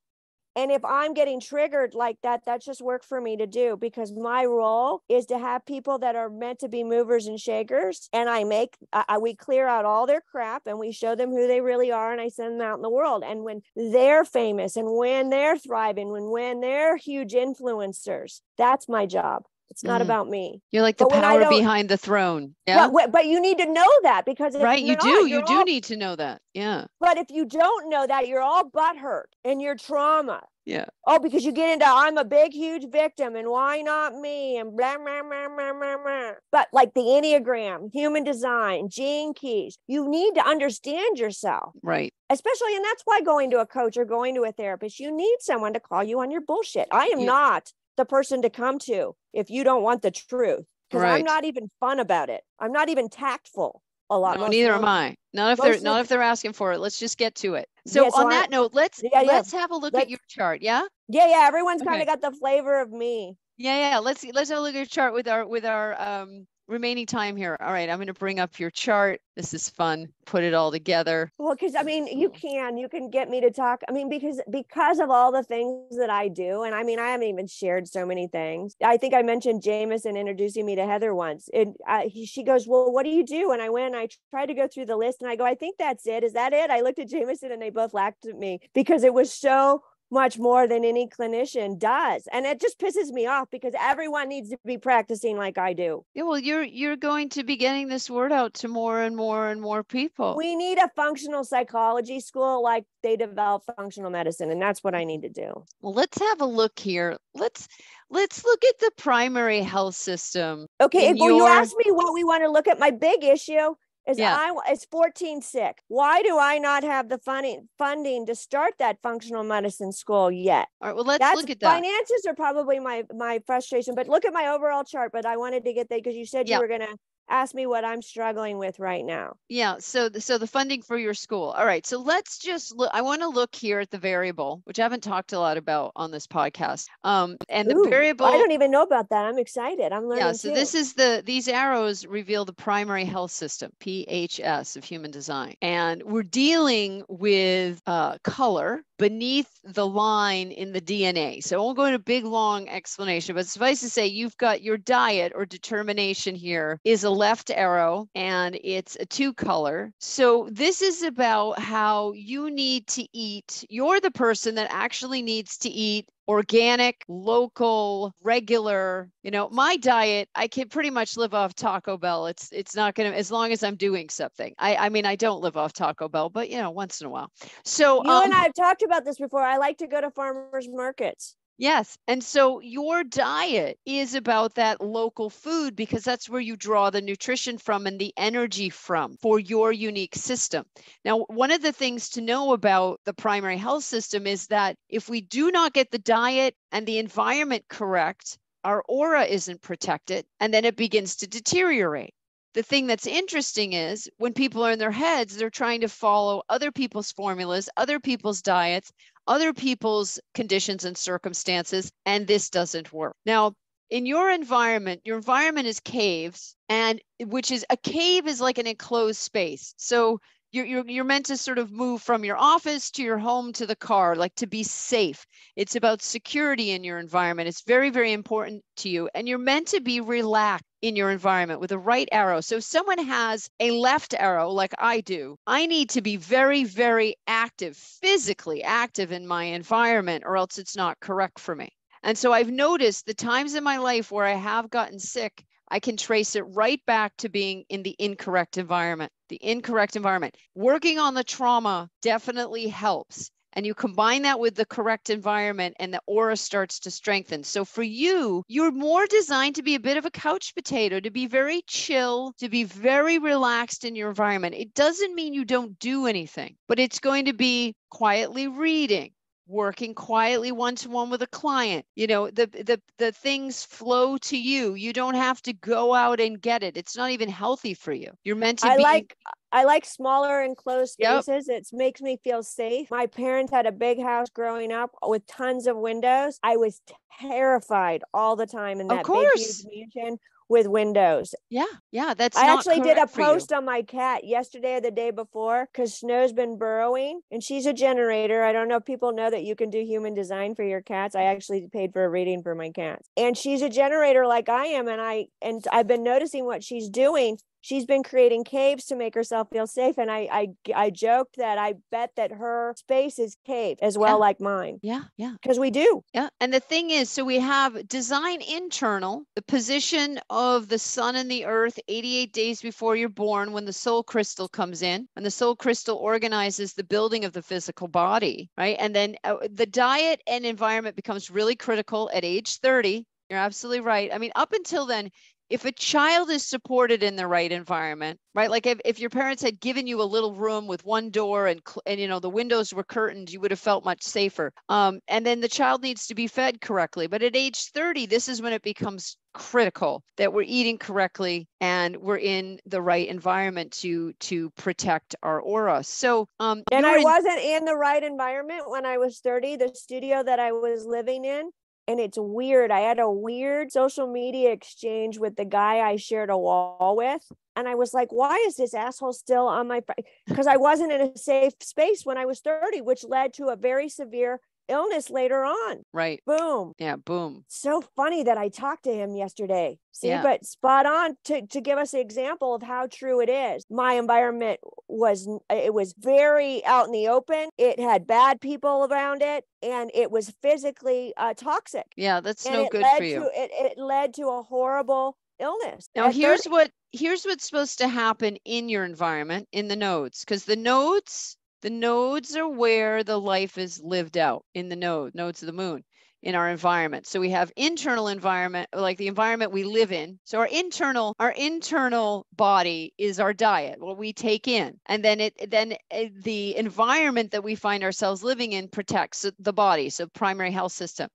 And if I'm getting triggered like that, that's just work for me to do because my role is to have people that are meant to be movers and shakers. And I make, I, we clear out all their crap and we show them who they really are. And I send them out in the world. And when they're famous and when they're thriving, when, when they're huge influencers, that's my job. It's not mm. about me. You're like the but power behind the throne. Yeah. But, but you need to know that because if right, you do. Not, you do all, need to know that. Yeah. But if you don't know that, you're all butthurt and you're trauma. Yeah. Oh, because you get into I'm a big, huge victim and why not me and blah, blah, blah, blah, blah, blah. But like the Enneagram, Human Design, Gene Keys, you need to understand yourself. Right. Especially, and that's why going to a coach or going to a therapist, you need someone to call you on your bullshit. I am yeah. not the person to come to if you don't want the truth, because right. I'm not even fun about it. I'm not even tactful a lot. No, neither am I. Not if they're not if they're asking for it. Let's just get to it. So yeah, on so that I, note, let's yeah, let's yeah. have a look let's, at your chart. Yeah. Yeah, yeah. Everyone's okay. kind of got the flavor of me. Yeah, yeah. Let's let's have a look at your chart with our with our um, remaining time here. All right, I'm going to bring up your chart. This is fun. Put it all together. Well, because I mean, you can, you can get me to talk. I mean, because, because of all the things that I do. And I mean, I haven't even shared so many things. I think I mentioned Jameson introducing me to Heather once. And I, he, she goes, well, what do you do? And I went and I tried to go through the list and I go, I think that's it. Is that it? I looked at Jameson and they both laughed at me because it was so much more than any clinician does. And it just pisses me off because everyone needs to be practicing like I do. Yeah, well, you're you're going to be getting this word out to more and more and more people. We need a functional psychology school like they develop functional medicine. And that's what I need to do. Well, let's have a look here. Let's let's look at the primary health system. Okay, well, your... you asked me what we want to look at. My big issue is yeah. I is fourteen sick. Why do I not have the funding funding to start that functional medicine school yet? All right, well, let's That's, look at that. Finances are probably my my frustration, but look at my overall chart. But I wanted to get there because you said yeah. you were going to ask me what I'm struggling with right now. Yeah. So, the, so the funding for your school. All right. So let's just look, I want to look here at the variable, which I haven't talked a lot about on this podcast. Um, and the Ooh, variable, I don't even know about that. I'm excited. I'm learning. Yeah. So too. This is the, these arrows reveal the primary health system, P H S of Human Design. And we're dealing with uh, color beneath the line in the D N A. So I won't go into a big, long explanation, but suffice to say, you've got your diet or determination here is a left arrow and it's a two color. So this is about how you need to eat. You're the person that actually needs to eat organic, local, regular. You know, my diet, I can pretty much live off Taco Bell. It's it's not going to, as long as I'm doing something. I, I mean, I don't live off Taco Bell, but you know, once in a while. So you um, and I have talked about this before. I like to go to farmers markets. Yes. And so your diet is about that local food, because that's where you draw the nutrition from and the energy from for your unique system. Now, one of the things to know about the primary health system is that if we do not get the diet and the environment correct, our aura isn't protected, and then it begins to deteriorate. The thing that's interesting is when people are in their heads, they're trying to follow other people's formulas, other people's diets, other people's conditions and circumstances, and this doesn't work. Now, in your environment, your environment is caves, and which is a cave is like an enclosed space. So you're, you're, you're meant to sort of move from your office to your home to the car, like to be safe. It's about security in your environment. It's very, very important to you. And you're meant to be relaxed in your environment with a right arrow. So if someone has a left arrow like I do, I need to be very, very active, physically active in my environment, or else it's not correct for me. And so I've noticed the times in my life where I have gotten sick, I can trace it right back to being in the incorrect environment, the incorrect environment. Working on the trauma definitely helps. And you combine that with the correct environment and the aura starts to strengthen. So for you, you're more designed to be a bit of a couch potato, to be very chill, to be very relaxed in your environment. It doesn't mean you don't do anything, but it's going to be quietly reading, working quietly one-to-one with a client. You know, the, the, the things flow to you. You don't have to go out and get it. It's not even healthy for you. You're meant to I be- like- I like smaller enclosed spaces. Yep. It makes me feel safe. My parents had a big house growing up with tons of windows. I was terrified all the time in that big huge mansion with windows. Yeah, yeah, that's I not actually did a post on my cat yesterday or the day before because Snow's been burrowing and she's a generator. I don't know if people know that you can do human design for your cats. I actually paid for a reading for my cats, and she's a generator like I am, and I and I've been noticing what she's doing. She's been creating caves to make herself feel safe. And I I, I joked that I bet that her space is cave as well, yeah. like mine. Yeah, yeah. Because we do. Yeah. And the thing is, so we have design internal, the position of the sun and the earth eighty-eight days before you're born when the soul crystal comes in. And the soul crystal organizes the building of the physical body, right? And then uh, the diet and environment becomes really critical at age thirty. You're absolutely right. I mean, up until then, if a child is supported in the right environment, right? Like if, if your parents had given you a little room with one door and, and, you know, the windows were curtained, you would have felt much safer. Um, and then the child needs to be fed correctly. But at age thirty, this is when it becomes critical that we're eating correctly and we're in the right environment to to protect our aura. So um, and I in- wasn't in the right environment when I was thirty, the studio that I was living in. And it's weird. I had a weird social media exchange with the guy I shared a wall with. And I was like, why is this asshole still on my, because I wasn't in a safe space when I was thirty, which led to a very severe illness later on. Right. Boom. Yeah. Boom. So funny that I talked to him yesterday. See, yeah. But spot on to, to give us an example of how true it is. My environment was, it was very out in the open. It had bad people around it and it was physically uh, toxic. Yeah. That's and no good for you. To, it, it led to a horrible illness. Now here's thirty. what, here's what's supposed to happen in your environment in the nodes. Cause the nodes The nodes are where the life is lived out in the node, nodes of the moon, in our environment. So we have internal environment, like the environment we live in. So our internal, our internal body is our diet, what we take in. And then it, then the environment that we find ourselves living in protects the body. So primary health system.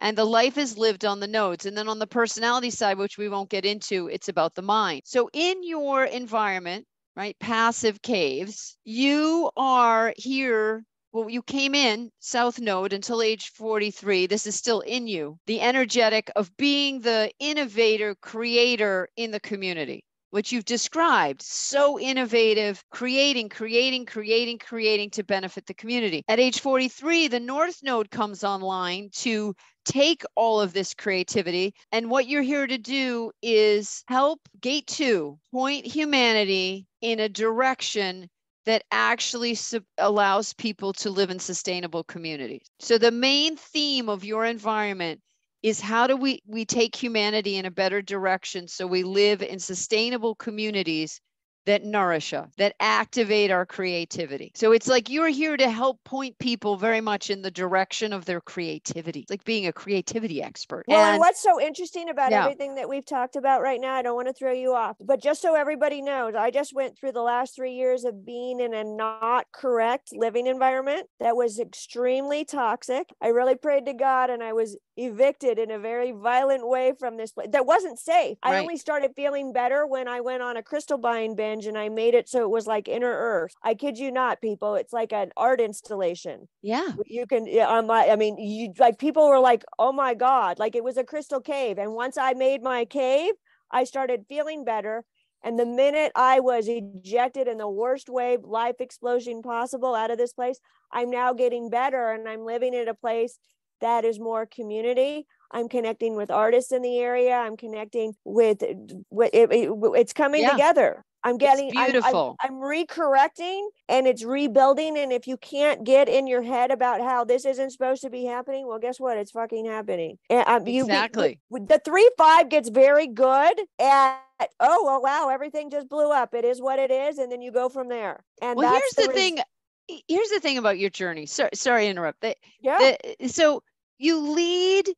And the life is lived on the nodes. And then on the personality side, which we won't get into, it's about the mind. So in your environment, right? Passive caves. You are here. Well, you came in South Node until age forty-three. This is still in you. The energetic of being the innovator, creator in the community, which you've described. So innovative, creating, creating, creating, creating to benefit the community. At age forty-three, the North Node comes online to take all of this creativity. And what you're here to do is help Gate two point humanity in a direction that actually sub- allows people to live in sustainable communities. So the main theme of your environment is how do we, we take humanity in a better direction so we live in sustainable communities that nourish us, that activate our creativity. So it's like you're here to help point people very much in the direction of their creativity. It's like being a creativity expert. Well, and, and what's so interesting about yeah. everything that we've talked about right now, I don't want to throw you off, but just so everybody knows, I just went through the last three years of being in a not correct living environment that was extremely toxic. I really prayed to God and I was evicted in a very violent way from this place that wasn't safe. Right. I only started feeling better when I went on a crystal buying binge and I made it so it was like inner earth. I kid you not, people. It's like an art installation. Yeah. You can, I'm like, I mean, you like people were like, oh my God, like it was a crystal cave. And once I made my cave, I started feeling better. And the minute I was ejected in the worst way, life explosion possible out of this place, I'm now getting better and I'm living in a place that is more community. I'm connecting with artists in the area. I'm connecting with, with it, it, it's coming yeah. together. I'm getting, it's beautiful. I'm, I'm, I'm recorrecting and it's rebuilding. And if you can't get in your head about how this isn't supposed to be happening, well, guess what? It's fucking happening. And, um, exactly. You, you, the three, five gets very good at, oh, well, wow, everything just blew up. It is what it is. And then you go from there. And well, that's here's the, the thing. Here's the thing about your journey. So, sorry to interrupt. The, yeah. The, so you lead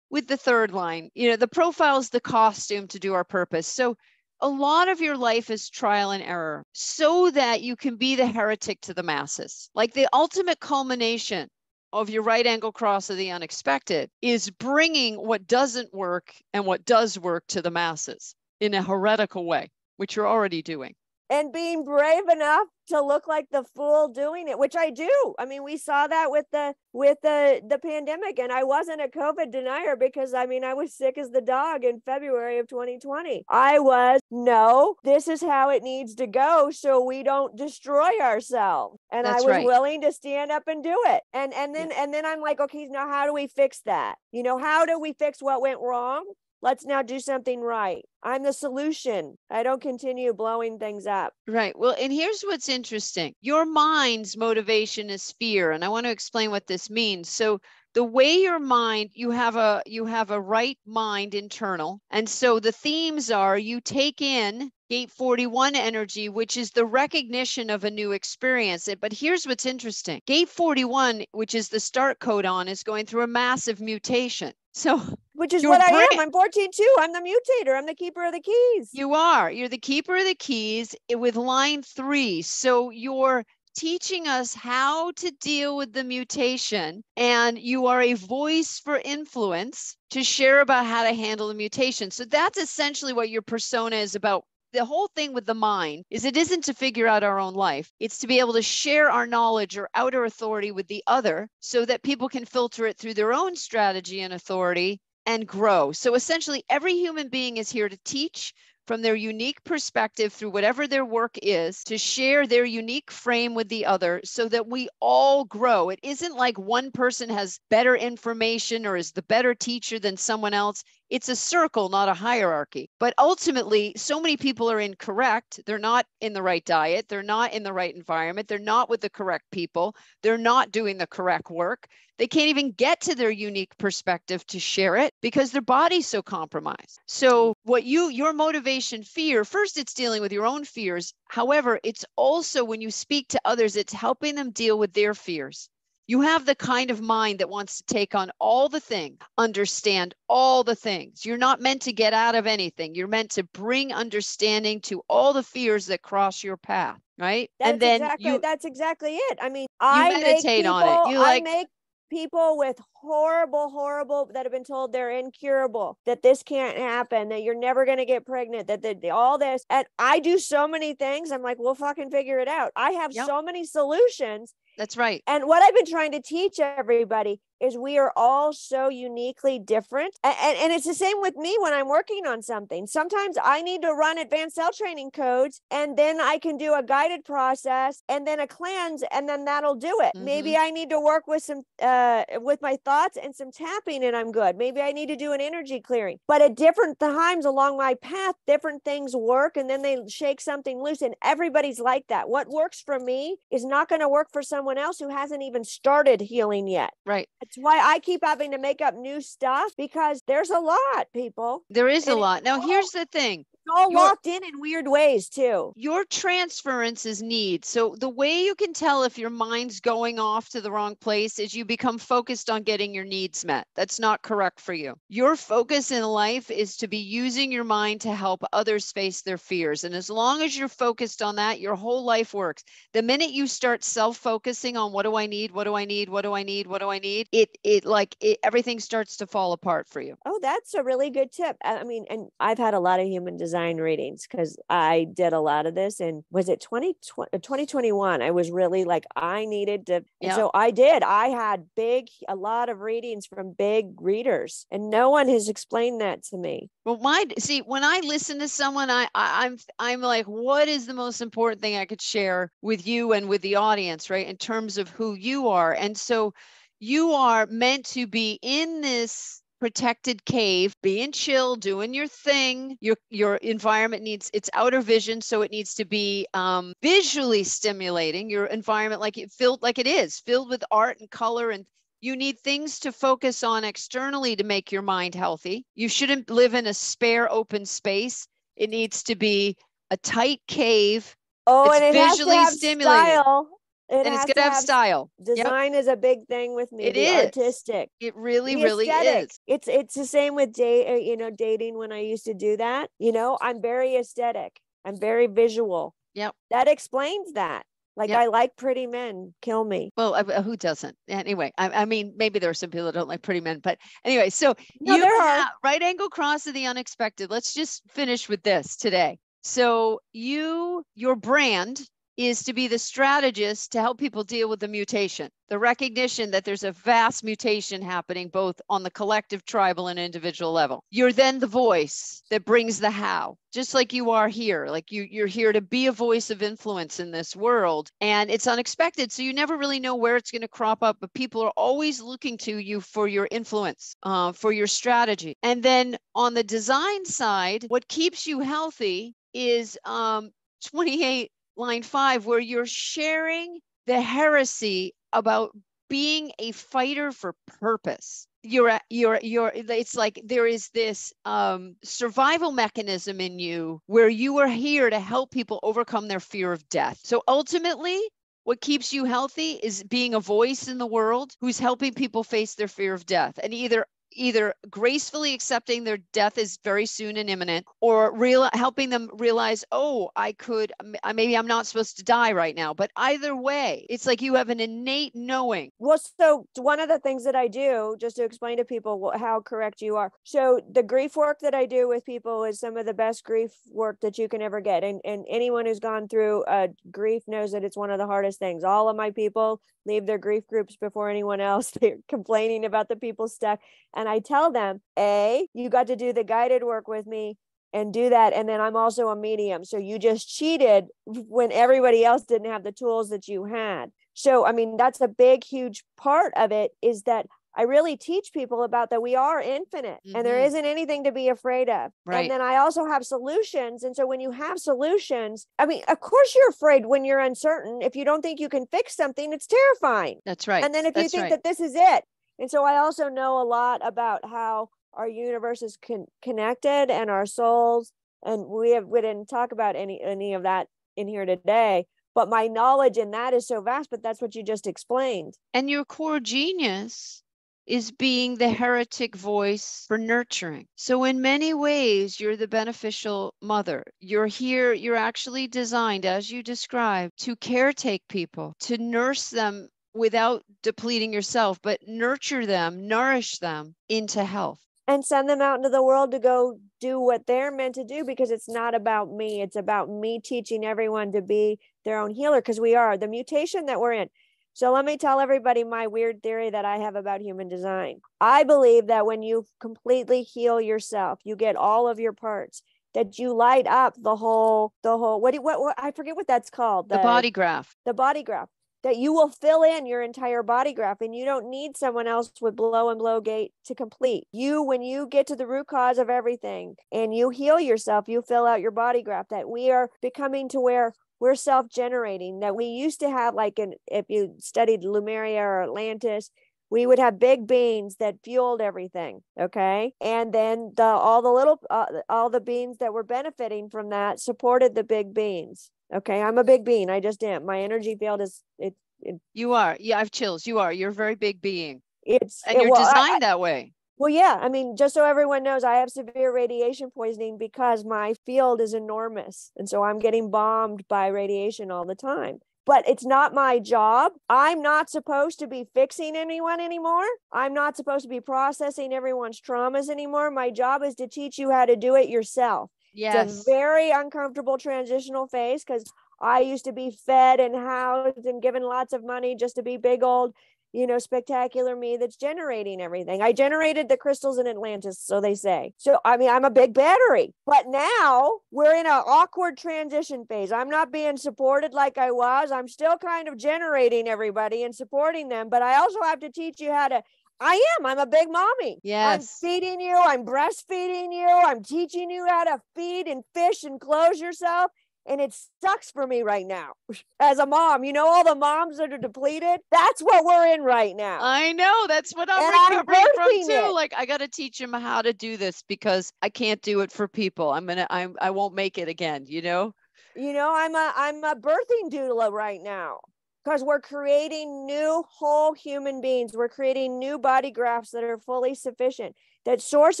with the third line, you know, the profile is the costume to do our purpose. So a lot of your life is trial and error so that you can be the heretic to the masses. Like the ultimate culmination of your right angle cross of the unexpected is bringing what doesn't work and what does work to the masses in a heretical way, which you're already doing. And being brave enough to look like the fool doing it, which I do. I mean, we saw that with the with the, the pandemic, and I wasn't a COVID denier because, I mean, I was sick as the dog in February of twenty twenty. I was, no, this is how it needs to go so we don't destroy ourselves. And That's I was right. willing to stand up and do it. And and then yeah. and then I'm like, okay, now how do we fix that? You know, how do we fix what went wrong? Let's now do something right. I'm the solution. I don't continue blowing things up. Right. Well, and here's what's interesting. Your mind's motivation is fear. And I want to explain what this means. So the way your mind, you have a, you have a right mind internal. And so the themes are you take in Gate forty-one energy, which is the recognition of a new experience. But here's what's interesting. Gate forty-one, which is the start codon, is going through a massive mutation. So, which is what brain. I am. I'm fourteen too. I'm the mutator. I'm the keeper of the keys. You are. You're the keeper of the keys with line three. So you're teaching us how to deal with the mutation, and you are a voice for influence to share about how to handle the mutation. So that's essentially what your persona is about. The whole thing with the mind is it isn't to figure out our own life. It's to be able to share our knowledge or outer authority with the other so that people can filter it through their own strategy and authority and grow. So essentially, every human being is here to teach from their unique perspective through whatever their work is, to share their unique frame with the other so that we all grow. It isn't like one person has better information or is the better teacher than someone else. It's a circle, not a hierarchy. But ultimately, so many people are incorrect. They're not in the right diet. They're not in the right environment. They're not with the correct people. They're not doing the correct work. They can't even get to their unique perspective to share it because their body's so compromised. So what you, your motivation, fear, first it's dealing with your own fears. However, it's also when you speak to others, it's helping them deal with their fears. You have the kind of mind that wants to take on all the things, understand all the things. You're not meant to get out of anything. You're meant to bring understanding to all the fears that cross your path, right? That's and then exactly, you, that's exactly it. I mean, you I meditate make people, on it. You like, I make people with horrible, horrible that have been told they're incurable, that this can't happen, that you're never going to get pregnant, that, that all this. And I do so many things. I'm like, we'll fucking figure it out. I have yep. so many solutions. That's right. And what I've been trying to teach everybody is we are all so uniquely different. And, and, and it's the same with me when I'm working on something. Sometimes I need to run advanced cell training codes, and then I can do a guided process and then a cleanse, and then that'll do it. Mm-hmm. Maybe I need to work with some, uh, with my thoughts and some tapping, and I'm good. Maybe I need to do an energy clearing, but at different times along my path, different things work, and then they shake something loose, and everybody's like that. What works for me is not going to work for someone else who hasn't even started healing yet. Right. That's why I keep having to make up new stuff because there's a lot, people. There is and a lot. Now, here's the thing. all locked in in weird ways too. Your transference is need. So the way you can tell if your mind's going off to the wrong place is you become focused on getting your needs met. That's not correct for you. Your focus in life is to be using your mind to help others face their fears. And as long as you're focused on that, your whole life works. The minute you start self-focusing on what do I need? What do I need? What do I need? What do I need? It, it like it, everything starts to fall apart for you. Oh, that's a really good tip. I mean, and I've had a lot of human design readings because I did a lot of this. And was it twenty twenty, twenty twenty-one? I was really like, I needed to. Yeah. So I did. I had big, a lot of readings from big readers, and no one has explained that to me. Well, my, see, when I listen to someone, I, I I'm, I'm like, what is the most important thing I could share with you and with the audience, right? In terms of who you are. And so you are meant to be in this protected cave, being chill, doing your thing. Your your environment needs its outer vision, so it needs to be um, visually stimulating. Your environment, like it filled, like it is filled with art and color, and you need things to focus on externally to make your mind healthy. You shouldn't live in a spare open space. It needs to be a tight cave. Oh, it's and it visually has to have stimulating. Style. It and it's going to have, have style. Design yep. is a big thing with me. It is artistic. It really, the really aesthetic. Is. It's it's the same with date. You know, dating. When I used to do that, you know, I'm very aesthetic. I'm very visual. Yep. That explains that. Like yep. I like pretty men. Kill me. Well, uh, who doesn't? Anyway, I, I mean, maybe there are some people that don't like pretty men, but anyway. So no, you have right angle cross of the unexpected. Let's just finish with this today. So you, your brand is to be the strategist to help people deal with the mutation, the recognition that there's a vast mutation happening both on the collective, tribal, and individual level. You're then the voice that brings the how, just like you are here. Like you, you're here to be a voice of influence in this world, and it's unexpected. So you never really know where it's going to crop up, but people are always looking to you for your influence, uh, for your strategy. And then on the design side, what keeps you healthy is um, twenty-eight. Line five, where you're sharing the heresy about being a fighter for purpose. You're, you're, you're, it's like there is this um, survival mechanism in you where you are here to help people overcome their fear of death. So ultimately, what keeps you healthy is being a voice in the world who's helping people face their fear of death and either either gracefully accepting their death is very soon and imminent, or real, helping them realize, oh, I could, maybe I'm not supposed to die right now. But either way, it's like you have an innate knowing. Well, so one of the things that I do, just to explain to people how correct you are. So the grief work that I do with people is some of the best grief work that you can ever get. And, and anyone who's gone through uh, grief knows that it's one of the hardest things. All of my people leave their grief groups before anyone else. They're complaining about the people's stuff. And I tell them, A, you got to do the guided work with me and do that. And then I'm also a medium. So you just cheated when everybody else didn't have the tools that you had. So, I mean, that's a big, huge part of it is that I really teach people about that we are infinite mm-hmm. and there isn't anything to be afraid of. Right. And then I also have solutions. And so when you have solutions, I mean, of course you're afraid when you're uncertain. If you don't think you can fix something, it's terrifying. That's right. And then if that's you think right. that this is it. And so I also know a lot about how our universe is con- connected and our souls. And we have, we didn't talk about any, any of that in here today, but my knowledge in that is so vast, but that's what you just explained. And your core genius is being the heretic voice for nurturing. So in many ways, you're the beneficial mother. You're here, you're actually designed, as you described, to caretake people, to nurse them without depleting yourself, but nurture them, nourish them into health. And send them out into the world to go do what they're meant to do, because it's not about me. It's about me teaching everyone to be their own healer, because we are the mutation that we're in. So let me tell everybody my weird theory that I have about human design. I believe that when you completely heal yourself, you get all of your parts, that you light up the whole, the whole, what, what, what I forget what that's called. The, the body graph. The body graph. That you will fill in your entire body graph and you don't need someone else with blow and blow gate to complete. You, when you get to the root cause of everything and you heal yourself, you fill out your body graph, that we are becoming to where we're self-generating, that we used to have like an, if you studied Lemuria or Atlantis, We would have big beans that fueled everything, okay? And then the, all the little, uh, all the beans that were benefiting from that supported the big beans, okay? I'm a big bean. I just am. My energy field is... It, it, you are. Yeah, I have chills. You are. You're a very big being. It's And it, you're well, designed I, that way. Well, yeah. I mean, just so everyone knows, I have severe radiation poisoning because my field is enormous. And so I'm getting bombed by radiation all the time. But it's not my job. I'm not supposed to be fixing anyone anymore. I'm not supposed to be processing everyone's traumas anymore. My job is to teach you how to do it yourself. Yes. It's a very uncomfortable transitional phase because I used to be fed and housed and given lots of money just to be big old, you know, spectacular me that's generating everything. I generated the crystals in Atlantis, so they say. So, I mean, I'm a big battery, but now we're in an awkward transition phase. I'm not being supported like I was. I'm still kind of generating everybody and supporting them, but I also have to teach you how to, I am, I'm a big mommy. Yes. I'm feeding you, I'm breastfeeding you, I'm teaching you how to feed and fish and clothe yourself. And it sucks for me right now as a mom. You know, all the moms that are depleted, that's what we're in right now. I know. That's what I'm and recovering I'm from too. It. Like, I got to teach them how to do this because I can't do it for people. I'm going to, I I won't make it again. You know, you know, I'm a, I'm a birthing doula right now because we're creating new whole human beings. We're creating new body graphs that are fully sufficient, that source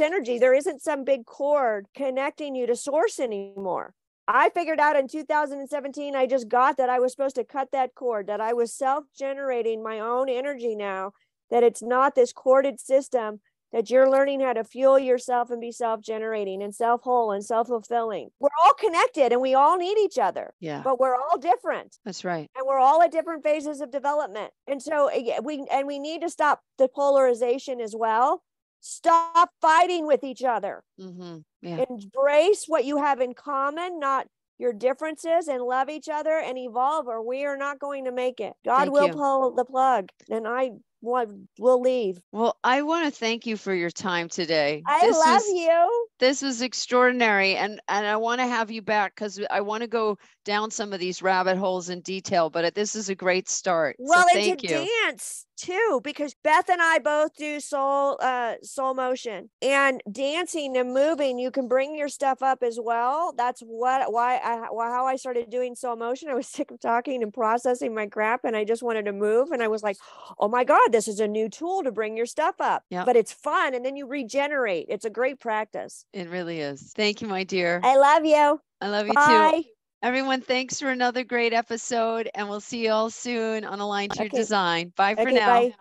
energy. There isn't some big cord connecting you to source anymore. I figured out in two thousand seventeen, I just got that I was supposed to cut that cord, that I was self-generating my own energy now, that it's not this corded system, that you're learning how to fuel yourself and be self-generating and self-whole and self-fulfilling. We're all connected and we all need each other, yeah. But we're all different. That's right. And we're all at different phases of development. And so we, and we need to stop the polarization as well. Stop fighting with each other. Mm-hmm. Yeah. Embrace what you have in common, not your differences, and love each other and evolve, or we are not going to make it. God thank will you. Pull the plug, and I will leave. Well, I want to thank you for your time today. I this love is, you. This is extraordinary, and and I want to have you back because I want to go down some of these rabbit holes in detail. But this is a great start. Well, so thank and to you. Dance too, because Beth and I both do soul, uh, soul motion and dancing and moving. You can bring your stuff up as well. That's what why I how I started doing soul motion. I was sick of talking and processing my crap, and I just wanted to move. And I was like, oh my God. This is a new tool to bring your stuff up, yep. But it's fun. And then you regenerate. It's a great practice. It really is. Thank you, my dear. I love you. I love Bye. You too. Everyone, thanks for another great episode. And we'll see you all soon on Align to okay. Your Design. Bye for okay, now. Bye.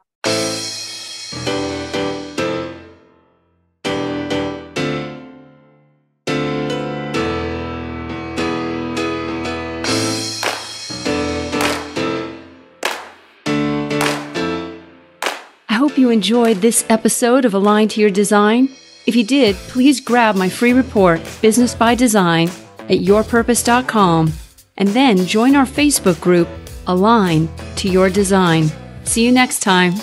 You enjoyed this episode of Align to Your Design. If you did, please grab my free report, Business by Design, at your purpose dot com, and then join our Facebook group, Align to Your Design. See you next time.